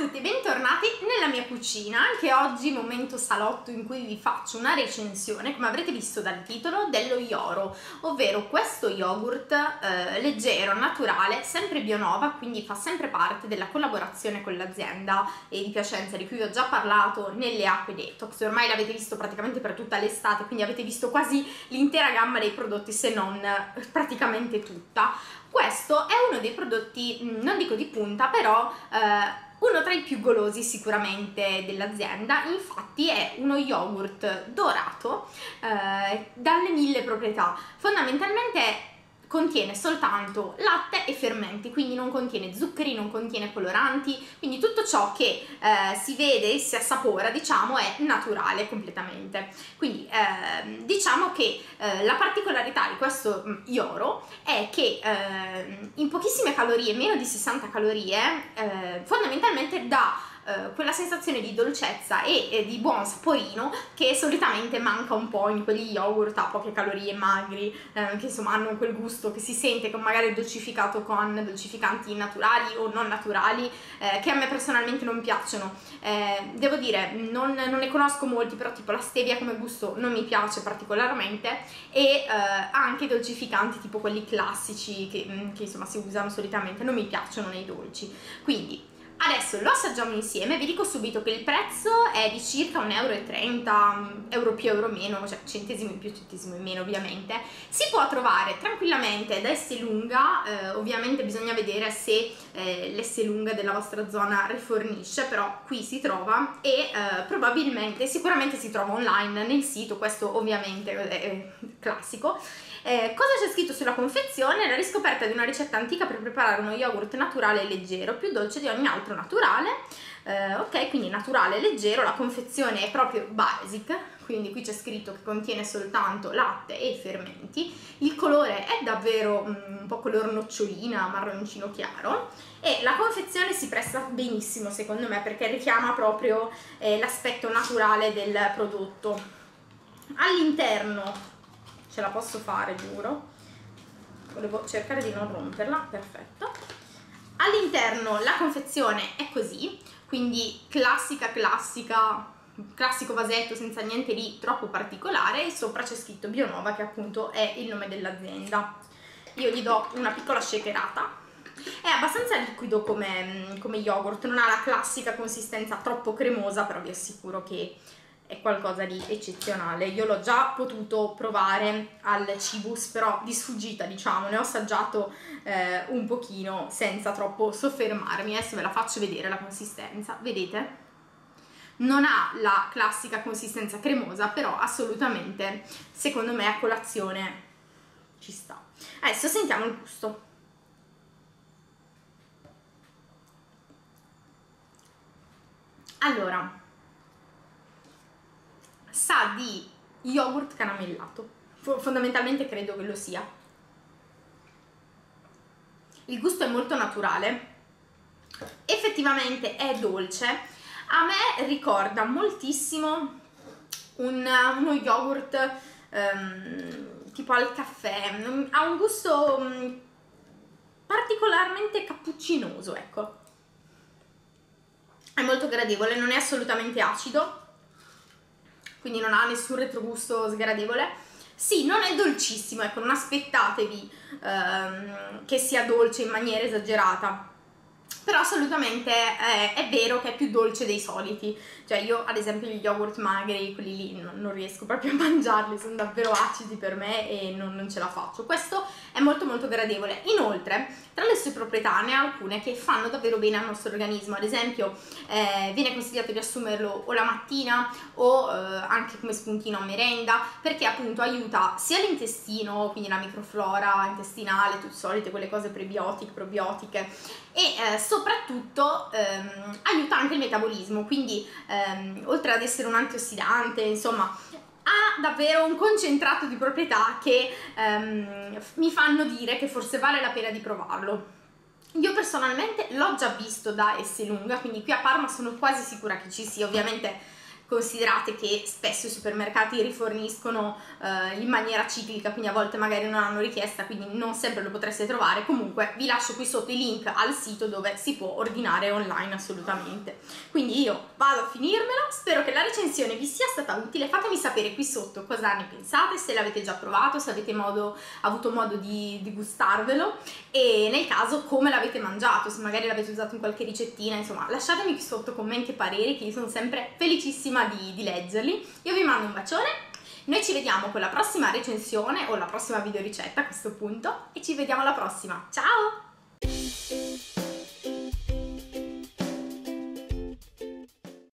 a tutti e bentornati nella mia cucina, anche oggi momento salotto in cui vi faccio una recensione, come avrete visto dal titolo, dello Yoro, ovvero questo yogurt leggero, naturale, sempre Bionova, quindi fa sempre parte della collaborazione con l'azienda di Piacenza di cui vi ho già parlato nelle acque detox. Ormai l'avete visto praticamente per tutta l'estate, quindi avete visto quasi l'intera gamma dei prodotti, se non praticamente tutta. Questo è uno dei prodotti, non dico di punta, però uno tra i più golosi sicuramente dell'azienda. Infatti è uno yogurt dorato dalle mille proprietà. Fondamentalmente contiene soltanto latte e fermenti, quindi non contiene zuccheri, non contiene coloranti, quindi tutto ciò che si vede e si assapora, diciamo, è naturale completamente. Quindi diciamo che la particolarità di questo Yoro è che in pochissime calorie, meno di 60 calorie, fondamentalmente dà quella sensazione di dolcezza e di buon saporino che solitamente manca un po' in quegli yogurt a poche calorie, magri, che insomma hanno quel gusto che si sente, che magari è dolcificato con dolcificanti naturali o non naturali, che a me personalmente non piacciono. Devo dire, non ne conosco molti, però tipo la stevia come gusto non mi piace particolarmente, e anche i dolcificanti tipo quelli classici che insomma si usano solitamente non mi piacciono nei dolci. Quindi adesso lo assaggiamo insieme. Vi dico subito che il prezzo è di circa 1,30 €, euro più euro meno, cioè centesimo in più centesimo in meno ovviamente. Si può trovare tranquillamente da Esselunga, ovviamente bisogna vedere se l'Esselunga della vostra zona rifornisce, però qui si trova e probabilmente, sicuramente si trova online nel sito, questo ovviamente è classico. Cosa c'è scritto sulla confezione? La riscoperta di una ricetta antica per preparare uno yogurt naturale e leggero, più dolce di ogni altro naturale. Ok, quindi naturale e leggero, la confezione è proprio basic, quindi qui c'è scritto che contiene soltanto latte e fermenti. Il colore è davvero un po' color nocciolina, marroncino chiaro, e la confezione si presta benissimo secondo me perché richiama proprio l'aspetto naturale del prodotto. All'interno, ce la posso fare, giuro, volevo cercare di non romperla, perfetto. All'interno la confezione è così, quindi classico vasetto senza niente di troppo particolare, e sopra c'è scritto Bionova, che appunto è il nome dell'azienda. Io gli do una piccola shakerata. È abbastanza liquido come yogurt, non ha la classica consistenza troppo cremosa, però vi assicuro che è qualcosa di eccezionale. Io l'ho già potuto provare al Cibus, però di sfuggita, diciamo, ne ho assaggiato un pochino senza troppo soffermarmi. Adesso ve la faccio vedere la consistenza, vedete? Non ha la classica consistenza cremosa, però assolutamente, secondo me, a colazione ci sta. Adesso sentiamo il gusto. Allora, sa di yogurt caramellato, fondamentalmente credo che lo sia. Il gusto è molto naturale, effettivamente è dolce. A me ricorda moltissimo uno yogurt tipo al caffè, ha un gusto particolarmente cappuccinoso, ecco. È molto gradevole, non è assolutamente acido, quindi non ha nessun retrogusto sgradevole. Sì, non è dolcissimo, ecco, non aspettatevi che sia dolce in maniera esagerata, però assolutamente è vero che è più dolce dei soliti. Cioè io ad esempio gli yogurt magri, quelli lì, non riesco proprio a mangiarli, sono davvero acidi per me e non ce la faccio. Questo è molto molto gradevole. Inoltre tra le sue proprietà ne ha alcune che fanno davvero bene al nostro organismo. Ad esempio viene consigliato di assumerlo o la mattina o anche come spuntino a merenda, perché appunto aiuta sia l'intestino, quindi la microflora intestinale, tutte solite quelle cose prebiotiche, probiotiche, e soprattutto aiuta anche il metabolismo, quindi oltre ad essere un antiossidante, insomma, ha davvero un concentrato di proprietà che mi fanno dire che forse vale la pena di provarlo. Io personalmente l'ho già visto da Esselunga, quindi qui a Parma sono quasi sicura che ci sia, ovviamente Considerate che spesso i supermercati riforniscono in maniera ciclica, quindi a volte magari non hanno richiesta, quindi non sempre lo potreste trovare. Comunque vi lascio qui sotto i link al sito dove si può ordinare online assolutamente. Quindi io vado a finirmelo, spero che la recensione vi sia stata utile, fatemi sapere qui sotto cosa ne pensate, se l'avete già provato, se avete avuto modo di gustarvelo e nel caso come l'avete mangiato, se magari l'avete usato in qualche ricettina, insomma lasciatemi qui sotto commenti e pareri che io sono sempre felicissima di leggerli. Io vi mando un bacione, noi ci vediamo con la prossima recensione o la prossima video ricetta a questo punto e ci vediamo alla prossima, ciao!